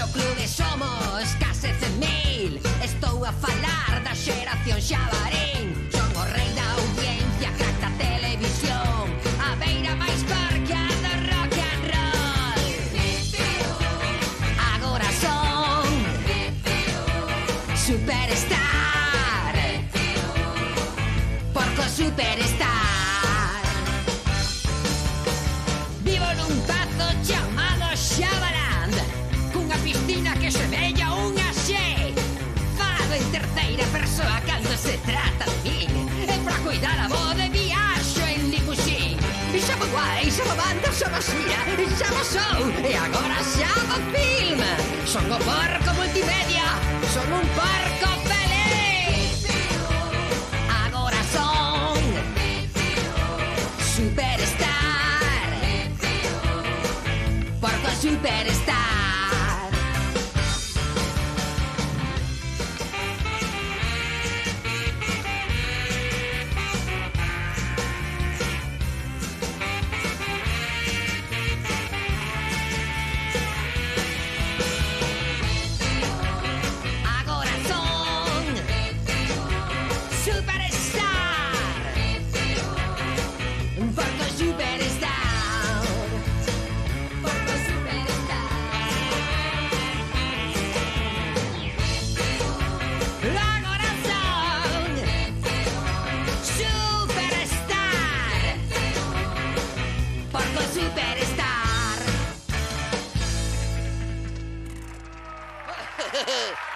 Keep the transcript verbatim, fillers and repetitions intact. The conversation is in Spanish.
No clube somos case cem mil. Estou a falar da xeración Xabarín. Son o rei da audiencia, gata televisión, a beira máis parca do rock and roll. Agora son Superstar, Porco Superstar. Vivo nun pazo chamado Xabarán, cunha piscina que se vella unha xe. Falo en terceira persoa cando se trata de min, e pra cuidar a voz de viaxo en limusín. Xa vou guai, xa vou banda, xa vou xira, xa vou show, e agora xa vou film. Son o porco multimedia, son un porco feliz. Agora son Superstar, Porco Superstar. Superstar.